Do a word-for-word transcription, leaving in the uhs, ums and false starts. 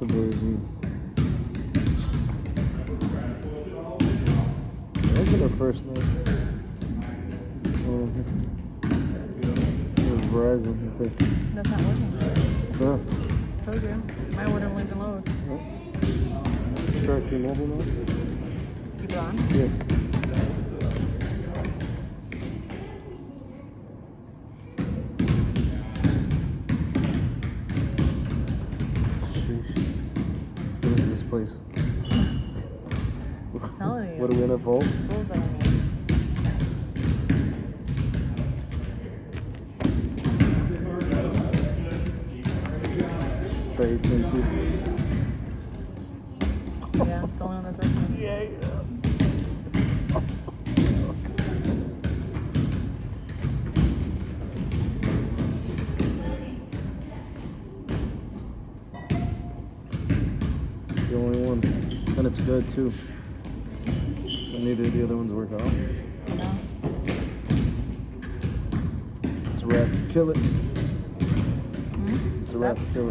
the version. Look at her first name. Oh, there's Verizon, I think. That's not working. No. I told you. My order went below. Yeah. Start your mobile now. Keep it on? Yeah. Place. I'm telling you. What do we end up for? Trade twenty-two. Yeah, it's the only one that's working. Yeah, the only one, and it's good too. So neither of the other ones work out. No. It's a wrap killer. Mm-hmm. It's a wrap killer.